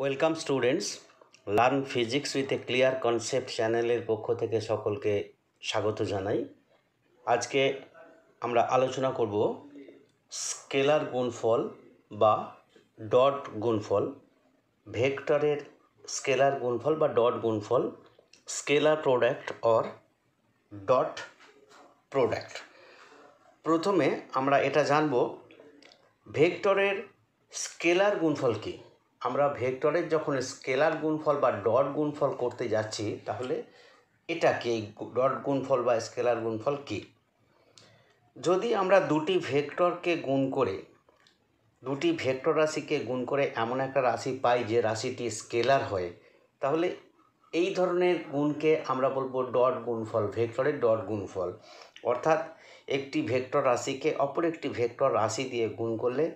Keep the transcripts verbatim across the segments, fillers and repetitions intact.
Welcome students learn physics with a clear concept channel पक्ष थेके सकलके स्वागत जानाई। आज के आमरा आलोचना करब स्केलार गुणफल बा डट गुणफल, भेक्टरेर स्केलार गुणफल बा डट गुणफल, स्केलार प्रोडक्ट और डट प्रोडक्ट। प्रथमे आमरा एटा जानबो भेक्टरेर स्केलार गुणफल की। आमरा भेक्टरेर जखन स्केलार गुणफल बा डट गुणफल करते जाच्छी ताहले एटा कि डट गुणफल बा स्केलार गुणफल कि जोदि आमरा दुटी भेक्टर के गुण करे दुटी भेक्टर राशि के गुण करे एमन एकटा राशि पाई जे राशिटी स्केलार हय ताहले एई धरनेर गुणके आमरा बोलबो डट गुणफल, भेक्टरेर डट गुणफल। अर्थात एकटी भेक्टर राशि के अपर एकटी भेक्टर राशि दिए गुण करले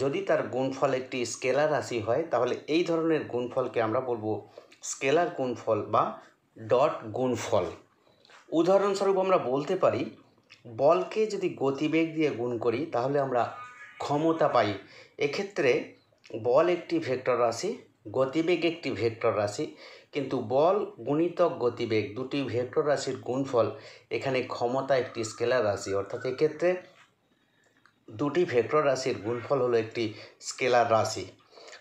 यदि तार गुणफल एक स्केलार राशि है ताहले एई धरनेर गुणफल के आमरा बोलबो स्केलार गुणफल बा डट गुणफल। उदाहरण स्वरूप आमरा बोलते पारी बल के यदि गतिवेग दिए गुण करी ताहले आमरा क्षमता पाई। एक क्षेत्रे बल एक भेक्टर राशि, गतिवेग एक भेक्टर राशि, किन्तु बल गुणितक गतिवेग दुटी भेक्टर राशिर गुणफल। एखाने क्षमता एक स्केलार राशि अर्थात एक क्षेत्रे दुटी भेक्टर राशिर गुणफल हलो एक स्केलार राशि।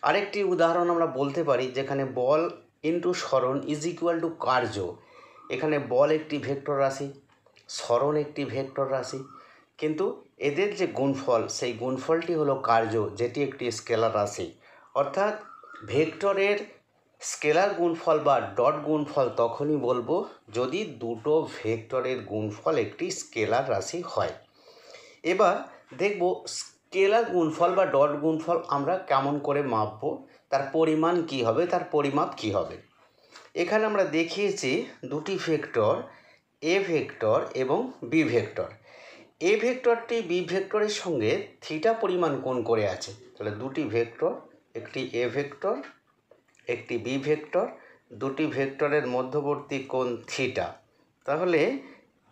आरेकटी उदाहरण आमरा बोलते पारी जेखाने बल इंटू सरण इज इक्ुअल टू कार्य। एखाने बल एक भेक्टर राशि, सरण एक भेक्टर राशि, किन्तु एदेर जे गुणफल सेई गुणफलटी हलो कार्य जेटी एक स्केलार राशि। अर्थात भेक्टरेर स्केलार गुणफल बा डट गुणफल तखोनी बोलबो जदि दुटो भेक्टरेर गुणफल एक स्केलार राशि हय। एबार देखबो स्केलार गुणफल बा डट गुणफल आमरा केमन करे मापबो, तार परिमाण कि हबे, तार परिमाप कि हबे। एखाने आमरा देखिएछि दुटी भेक्टर ए भेक्टर एवं बी भेक्टर। ए भेक्टरटी बी भेक्टरेर संगे थीटा परिमाण कोण करे आछे ताहले दुटी भेक्टर एकटी ए भेक्टर एकटी बी भेक्टर दुटी भेक्टरेर मध्यवर्ती कोण थीटा। ताहले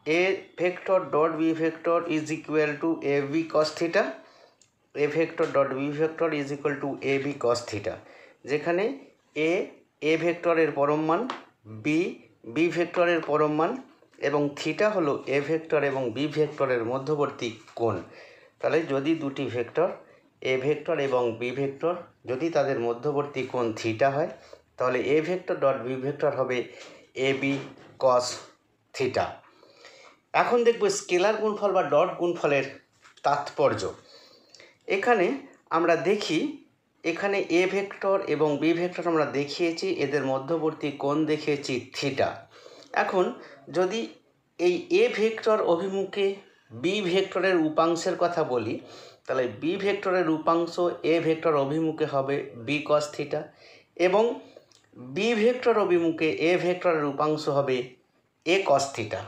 A vector dot B vector is equal to A B cos theta, A vector dot B vector is equal to A B cos theta, जेखाने ए ए भेक्टरेर परम मान, बी बी भेक्टरेर परम मान एवं थीटा हलो ए भेक्टर एवं बी भेक्टरेर मध्यवर्ती कोण। ताहले जदि दुटी भेक्टर ए भेक्टर एवं बी भेक्टर जदि तादेर मध्यवर्ती कोण थीटा हय ताहले A vector dot B vector हबे ए बी कस थीटा। एखन देखब स्केलार गुणफल बा डट गुणफलेर तात्पर्य। एखाने आमरा देखी एखाने ए भेक्टर एवं बी भेक्टर आमरा देखिएछि एदेर मध्यवर्ती कोण देखिएछि थीटा। एखन जदि एई ए भेक्टर अभिमुखे बी भेक्टरेर उपांशेर कथा बोली ताहले बी भेक्टरेर उपांश ए भेक्टर अभिमुखे हबे बी कस थीटा एवं बी भेक्टर अभिमुखे ए भेक्टरेर उपांश हबे ए कस थीटा।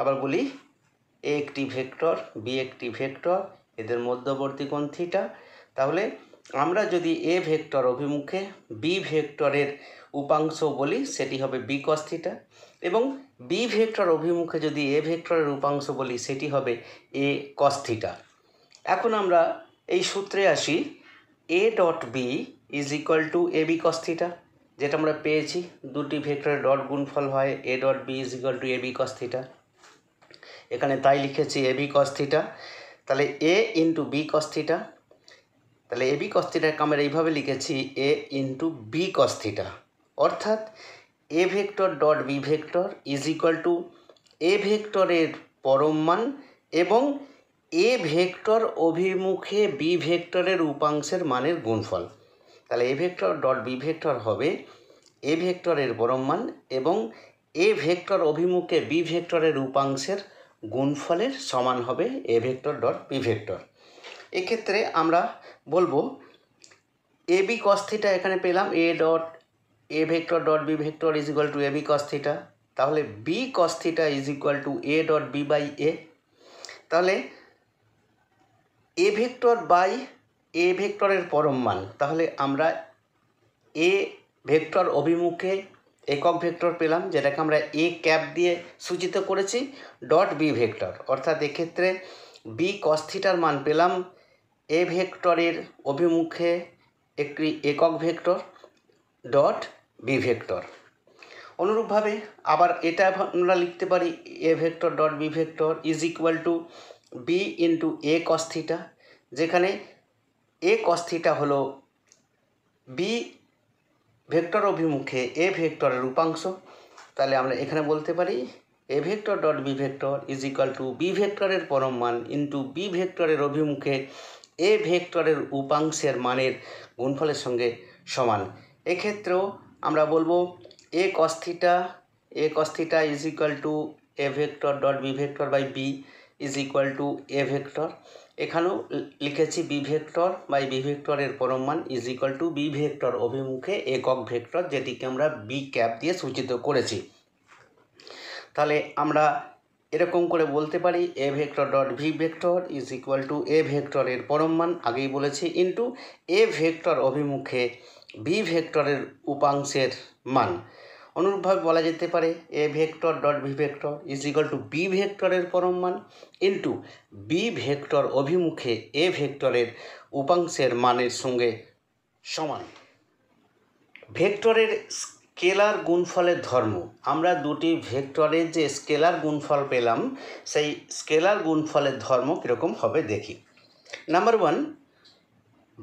आबार बोली ए एक भेक्टर बी एक भेक्टर एदेर मध्यवर्ती कोण थीटा। ताहले आमरा जदि ए भेक्टर अभिमुखे बी भेक्टरेर उपांश बोली सेटी हबे बी कस थीटा एवं बी भेक्टर अभिमुखे जदि ए भेक्टरेर उपांश बोली सेटी हबे ए कस थीटा। एखन आमरा एई सूत्रे आसि A dot B is equal to A B cos theta जेटा आमरा पेयेछि दुटी भेक्टरेर डट गुणफल हय A dot B is equal to A B cos theta. एखाने ताई लिखेछि ए बी कस थीटा ताहले A into B cos theta ताहले ए बी कस थीटाके आमरा एइभावे लिखेछि A into B cos theta. अर्थात A vector dot B vector is equal to A भेक्टरेर परम मान एवं ए भेक्टर अभिमुखे बी भेक्टरेर उपांशेर मानेर गुणफल। ताहले A vector dot B vector हबे ए भेक्टरेर परम मान एवं ए भेक्टर अभिमुखे बी भेक्टरेर उपांशेर गुणफलेर समान हबे A vector dot B vector. एक क्षेत्रे आमरा बोलबो ए बी कस थीटा एखाने पेलाम A dot A vector dot B vector is equal to A B cos theta. ताहले B cos theta is equal to A dot B by A. ताहले A vector by ए भेक्टरेर परम मान ताहले आमरा ए vector अभिमुखे एकक भेक्टर पेलाम जेटाके आमरा ए कैप दिए सूचित करेछि डट बी भेक्टर। अर्थात एक क्षेत्रे बी कस थीटार मान पेलाम ए भेक्टरेर अभिमुखे एकटी एकक भेक्टर डट बी भेक्टर अनुरूप भावे आबार एटा आमरा लिखते पारी A vector dot B vector is equal to B into A cos theta जेखाने ए कस थीटा हलो बी भेक्टर अभिमुखे ए भेक्टर रूपांश ताहले आमरा एखाने बोलते पारी A vector dot B vector is equal to B भेक्टरेर परम मान इंटू बी भेक्टरेर अभिमुखे ए भेक्टरेर उपांशेर मानेर गुणफलेर संगे समान। एक क्षेत्रेओ आमरा बोलबो A cos theta A cos theta is equal to A vector dot B vector by B is equal to A vector एखानेও लिखेছি बी भेक्टर बाई बी भेक्टरेर परम मान is equal to B vector अभिमुखे एकक भेक्टर जेটিকে আমরা B cap দিয়ে সূচিত করেছি। তাহলে আমরা এরকম করে বলতে পারি A vector dot B vector is equal to A भेक्टरेर परम मान আগেই বলেছি ইনটু ए भेक्टर अभिमुखे बी भेक्टरेर उपांशेर मान। अनुरूपভাবে বলা যেতে পারে A vector dot B vector is equal to B भेक्टरेर परम मान इनटू बी भेक्टर अभिमुखे ए भेक्टरेर उपांशेर मानेर संगे समान। भेक्टरेर स्केलार गुणफलेर धर्म आमरा दुटी भेक्टरेर जे स्केलार गुणफल पेलाम सेई स्केलार गुणफलेर धर्म किरकम हबे देखि। नम्बर वन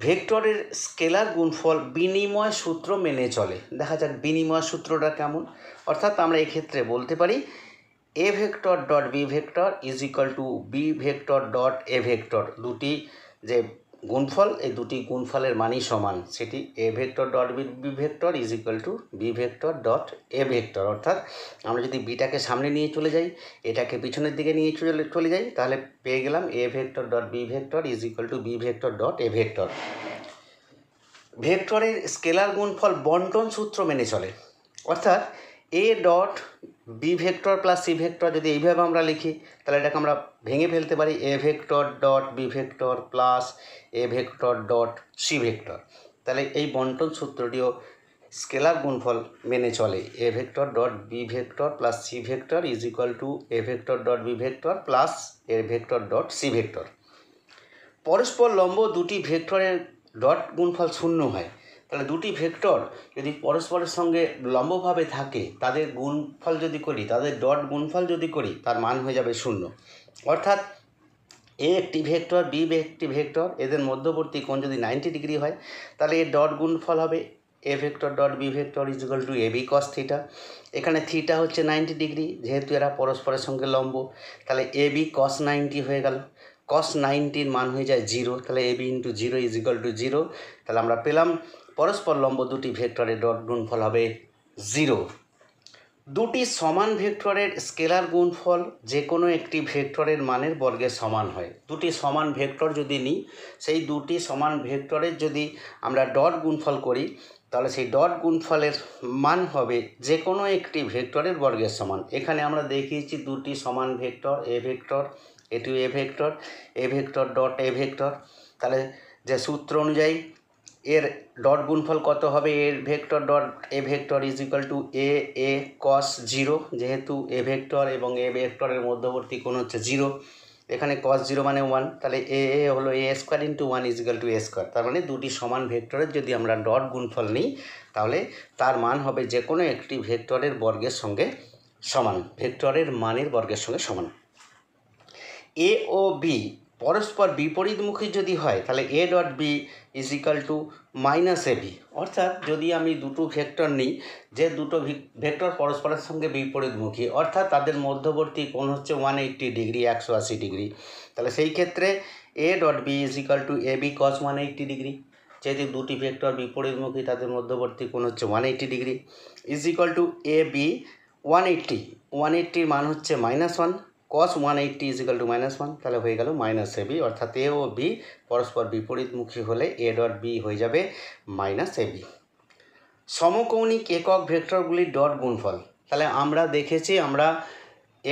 भेक्टरेर स्केलार गुणफल बिनिमय सूत्र मेने चले देखा जाक बिनिमय सूत्रटा केमन अर्थात आमरा एक क्षेत्रे बोलते पारी A vector dot B vector is equal to B vector dot A vector दुटी जे गुणफल ए दुटी गुणफलेर मानই समान सेটি A vector dot B vector is equal to B vector dot A vector अर्थात आमरा जोदि बीटाके सामने निये चले जाई एटाके पिछनेर दिके निये चले चले जाई ताहले पेये गेलाम A vector dot B vector is equal to B vector dot A vector. भेक्टरेर स्केलार गुणफल बंटन सूत्र मेने चले अर्थात A dot B vector plus C vector यदि এইভাবে আমরা লিখি তাহলে এটাকে আমরা ভেঙে ফেলতে পারি A vector dot B vector plus A vector dot C vector তাহলে এই বন্টন সূত্রটিও স্কেলার গুণফল মেনে চলে A vector dot B vector plus C vector is equal to A vector dot B vector plus A vector dot C vector. परस्पर लम्ब দুটি ভেক্টরের ডট গুণফল শূন্য হয় তাহলে দুটি ভেক্টর যদি পরস্পরের সঙ্গে লম্বভাবে থাকে তাদের গুণফল যদি করি তাদের ডট গুণফল যদি করি তার মান হয়ে যাবে শূন্য অর্থাৎ এ একটি ভেক্টর বি একটি ভেক্টর এদের মধ্যবর্তী কোণ যদি নব্বই ডিগ্রি হয় তাহলে এর ডট গুণফল হবে A vector dot B vector is equal to A B cos theta এখানে থিটা হচ্ছে নব্বই ডিগ্রি যেহেতু এরা পরস্পরের সঙ্গে লম্ব তাহলে এ বি কস নব্বই হয়ে গেল কস নব্বই এর মান হয়ে যায় জিরো তাহলে A B into zero is equal to zero তাহলে আমরা পেলাম परस्पर लम्ब दुटी भेक्टरेर डट गुणफल हबे जिरो। दुटी समान भेक्टरेर स्केलार गुणफल जे कोनो एकटी भेक्टरेर मानेर वर्गे समान हय दुटी समान भेक्टर जदि निई सेई दुटी समान भेक्टरेर जदि आमरा डट गुणफल करी ताहले सेई डट गुणफलेर मान हबे जे कोनो एकटी भेक्टरेर वर्गेर समान। एखाने आमरा देखिएछि दुटी समान भेक्टर ए भेक्टर एटी A vector A vector dot A vector ताहले जे सूत्र अनुयायी एर डट गुणफल कत हबे A vector dot A vector is equal to A A cos zero जेहेतु ए भेक्टर एबं ए भेक्टरेर मध्यवर्ती कोण हच्छे जिरो एखाने कस जिरो माने वन ताहले ए ए हलो A square into one is equal to A square तार माने दुटी समान भेक्टरेर जदि आमरा डट गुणफल निई ताहले तार मान हबे जे कोनो एकटी भेक्टरेर वर्गेर संगे समान भेक्टरेर मानेर वर्गेर संगे समान। ए ओ बी परस्पर विपरीतमुखी जदि हय ताहले A dot B is equal to minus A B अर्थात जदि आमी दुटो भेक्टर निई जे दुटो भेक्टर परस्परेर संगे विपरीतमुखी अर्थात तादेर मध्यवर्ती कोण हच्छे एक सौ अस्सी डिग्री एक सौ अस्सी डिग्री ताहले सेई क्षेत्रे A dot B is equal to A B cos एक सौ अस्सी डिग्री जेहेतु दुटी भेक्टर विपरीतमुखी तादेर मध्यवर्ती कोण हच्छे एक सौ अस्सी degree is equal to A B एक सौ अस्सी एक सौ अस्सी मान हच्छे माइनस वन कस एक सौ अस्सी is equal to minus one ताहले हो गेल माइनस ए बी अर्थात ए ओ बी परस्पर विपरीतमुखी होले ए डट बी हो जाबे माइनस ए बी। समकोणिक एकक भेक्टरगुली डट गुणफल ताहले आमरा देखेछि आमरा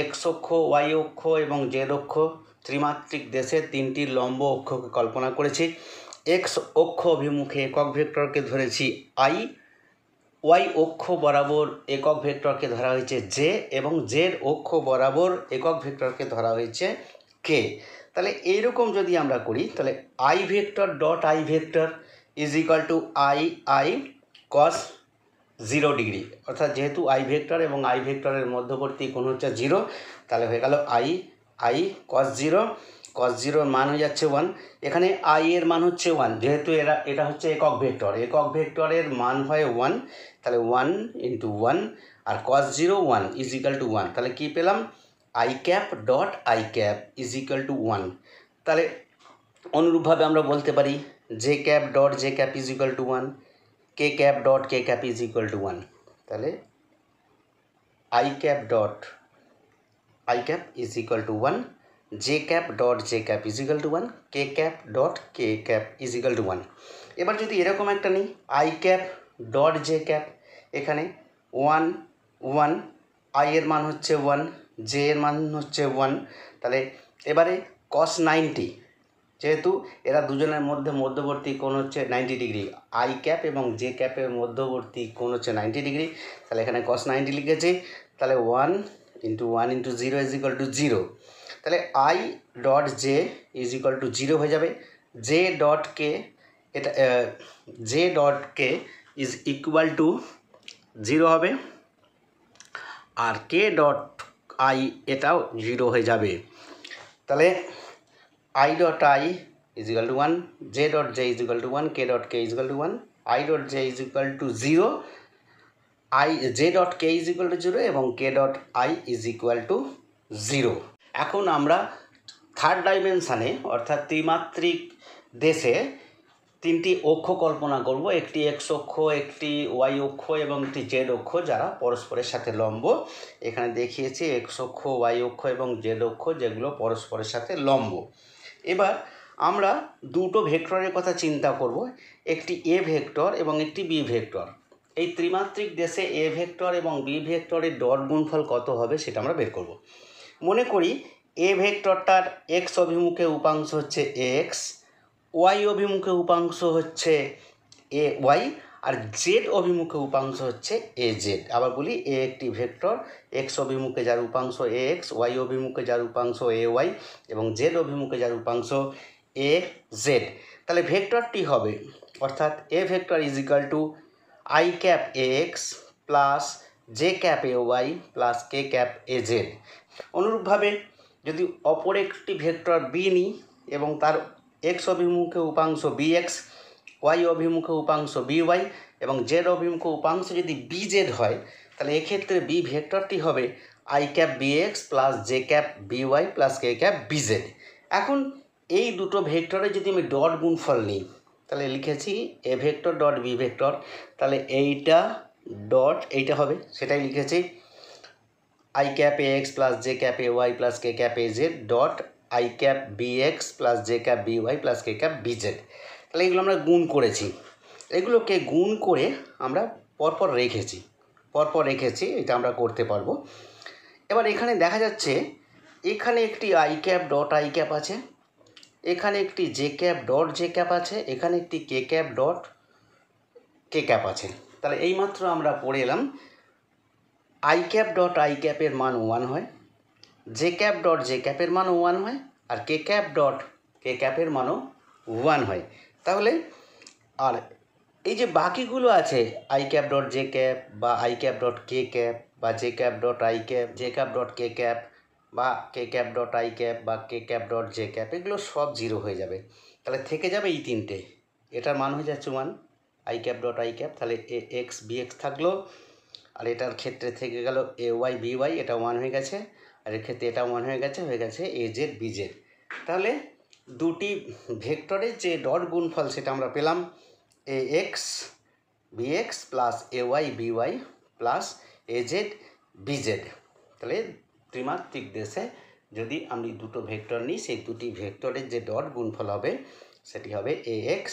एक्स अक्ष वाई अक्ष एबं जेड अक्ष त्रिमात्रिक देशे तीनटी लम्ब अक्षके कल्पना करेछि एक्स अक्ष अभिमुखे एकक भेक्टरके धरेछि आई वाई अक्ष बराबर एकक भेक्टर के धरा होइछे जे एबं जेड अक्ष बराबर एकक भेक्टर के धरा होइछे के ताहले एई रकम जदि आमरा करी ताहले I vector dot I vector is equal to I I cos zero degree অর্থাৎ যেহেতু আই ভেক্টর এবং আই ভেক্টরের মধ্যবর্তী কোণ হচ্ছে জিরো তাহলে হয়ে গেল I I cos zero cos zero এর মান হয়ে যাচ্ছে ওয়ান এখানে আই এর মান হচ্ছে ওয়ান যেহেতু এরা এটা হচ্ছে একক ভেক্টর একক ভেক্টরের মান হয় ওয়ান তাহলে ওয়ান * আর cos জিরো ওয়ান = ওয়ান তাহলে কি পেলাম i cap dot i cap = one তাহলে অনুরূপভাবে আমরা বলতে পারি j cap dot j cap = one k cap dot k cap is equal to one ताले i cap dot i cap is equal to one j cap dot j cap is equal to one k cap dot k cap is equal to one एबार जो तो ये रकम एक टनी i cap dot j cap एकाने one one i एर मान होच्छे one j एर मान होच्छे one ताले एबारे cos ninety যেহেতু এরা দুজনের মধ্যে মধ্যবর্তী কোণ হচ্ছে নব্বই ডিগ্রি আই ক্যাপ এবং জে ক্যাপের মধ্যবর্তী কোণ হচ্ছে নব্বই ডিগ্রি তাহলে এখানে cos নব্বই লিখেছি তাহলে ওয়ান * ওয়ান * জিরো = জিরো তাহলে i j = জিরো হয়ে যাবে j .k এটা j .k is equal to zero হবে আর k .i এটাও জিরো হয়ে যাবে তাহলে i dot i is equal to one j dot j is equal to one k dot k is equal to one i dot j is equal to zero i j dot k is equal to zero एवं k dot i is equal to zero এখন আমরা third ডাইমেনশনে অর্থাৎ ত্রিমাত্রিক দেশে তিনটি অক্ষ কল্পনা করব একটি এক্স অক্ষ একটি ওয়াই অক্ষ এবং একটি জেড অক্ষ যারা পরস্পরের সাথে লম্ব এখানে দেখিয়েছি এক্স অক্ষ ওয়াই অক্ষ এবং জেড অক্ষ যেগুলো পরস্পরের সাথে লম্ব এবার আমরা দুটো ভেক্টরের কথা চিন্তা করব একটি এ ভেক্টর এবং একটি বি ভেক্টর এই ত্রিমাত্রিক দেশে এ ভেক্টর এবং বি ভেক্টরের ডট গুণফল কত হবে সেটা আমরা বের করব মনে করি এ ভেক্টরটার এক্স অভিমুখে উপাংশ হচ্ছে এক্স y অভিমুখে উপাংশ হচ্ছে ay আর z অভিমুখে উপাংশ হচ্ছে az আবার বলি a একটি ভেক্টর x অভিমুখে যার উপাংশ ax y অভিমুখে যার উপাংশ ay এবং z অভিমুখে যার উপাংশ az তাহলে ভেক্টরটি হবে অর্থাৎ a vector is equal to i cap ax plus j cap ay plus k cap az অনুরূপভাবে যদি অপর একটি ভেক্টর b নিই এবং তার x অভিমুখে উপাংশ bx y অভিমুখে উপাংশ by এবং z অভিমুখে উপাংশ যদি bz হয় তাহলে এই ক্ষেত্রে b ভেক্টরটি হবে i cap bx plus j cap by plus k cap bz এখন এই দুটো ভেক্টরে যদি আমি ডট গুণফল নিই তাহলে লিখেছি a vector dot b vector তাহলে এইটা ডট এইটা হবে সেটাই লিখেছি i cap ax plus j cap ay plus k cap az dot i cap bx plus j cap by plus k cap bz তাহলে এগুলো আমরা গুণ করেছি এগুলোকে গুণ করে আমরা পরপর রেখেছি পরপর রেখেছি এটা আমরা করতে পারবো এবার এখানে দেখা যাচ্ছে এখানে একটি i cap dot i cap আছে এখানে একটি j cap dot j cap আছে এখানে একটি k cap dot k cap আছে তাহলে এইমাত্র আমরা পড়ে এলাম i cap dot i cap এর মান ওয়ান হয় j cap dot j cap এর মান ওয়ান হয় আর k cap dot k cap এর মান ওয়ান হয় তাহলে আর এই যে বাকিগুলো আছে i cap dot j cap বা i cap dot k cap বা j cap dot i cap j cap dot k cap বা k cap dot i cap বা k cap dot j cap এগুলো সব জিরো হয়ে যাবে তাহলে থেকে যাবে এই তিনটে এটার মান হয়ে যাচ্ছে one i cap dot i cap তাহলে ax bx থাকলো আর এটার ক্ষেত্রে থেকে গেল ay by এটা ওয়ান হয়ে গেছে আর এর ক্ষেত্রে এটা ওয়ান হয়ে গেছে হয়ে গেছে az bz তাহলে দুটি ভেক্টরের যে ডট গুণফল সেটা আমরা পেলাম ax bx plus ay by plus az bz তাহলে ত্রিমাত্রিক দেশে যদি আমি দুটো ভেক্টর নিই সেই দুটি ভেক্টরের যে ডট গুণফল হবে সেটি হবে ax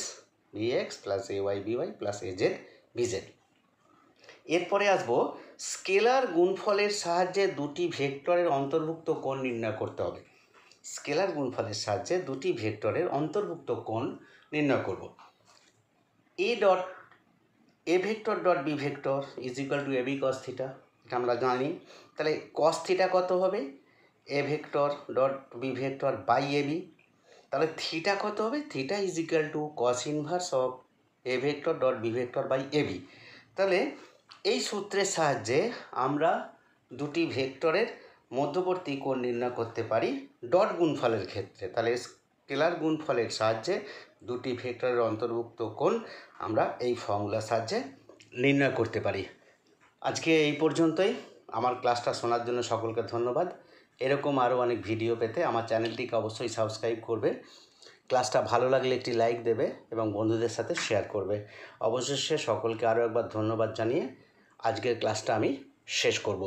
bx plus ay by plus az bz এরপরে আসবো স্কেলার গুণফলের সাহায্যে দুটি ভেক্টরের অন্তর্ভুক্ত কোণ নির্ণয় করতে হবে স্কেলার গুণফলের সাহায্যে দুটি ভেক্টরের অন্তর্ভুক্ত কোণ নির্ণয় করব a dot a vector dot b vector is equal to ab cos theta এটা আমরা জানি তাহলে cos theta কত হবে a vector dot b vector by ab তাহলে theta কত হবে theta is equal to cos inverse of a vector dot b vector by ab তাহলে এই সূত্রের সাহায্যে আমরা দুটি ভেক্টরের মধ্যবর্তী কোণ নির্ণয় করতে পারি ডট গুণফলের ক্ষেত্রে। তাহলে স্কেলার গুণফলের সাহায্যে দুটি ভেক্টরের অন্তর্ভুক্ত কোণ আমরা এই ফর্মুলার সাহায্যে নির্ণয় করতে পারি। আজকে এই পর্যন্তই। আমার ক্লাসটা শোনার জন্য সকলকে ধন্যবাদ। এরকম আরও অনেক ভিডিও পেতে আমার চ্যানেলটিকে অবশ্যই সাবস্ক্রাইব করবে। ক্লাসটা ভালো লাগলে একটি লাইক দেবে এবং বন্ধুদের সাথে শেয়ার করবে। অবশেষে সকলকে আরও একবার ধন্যবাদ জানিয়ে আজকের ক্লাসটা আমি শেষ করব।